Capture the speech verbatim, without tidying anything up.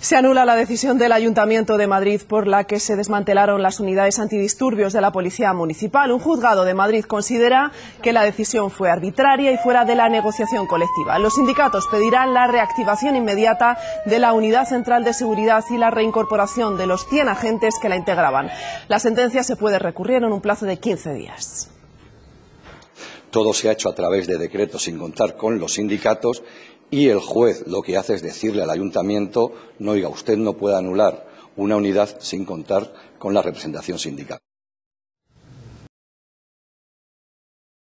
Se anula la decisión del Ayuntamiento de Madrid por la que se desmantelaron las unidades antidisturbios de la Policía Municipal. Un juzgado de Madrid considera que la decisión fue arbitraria y fuera de la negociación colectiva. Los sindicatos pedirán la reactivación inmediata de la Unidad Central de Seguridad y la reincorporación de los cien agentes que la integraban. La sentencia se puede recurrir en un plazo de quince días. Todo se ha hecho a través de decretos sin contar con los sindicatos y el juez lo que hace es decirle al ayuntamiento: no, oiga, usted no puede anular una unidad sin contar con la representación sindical.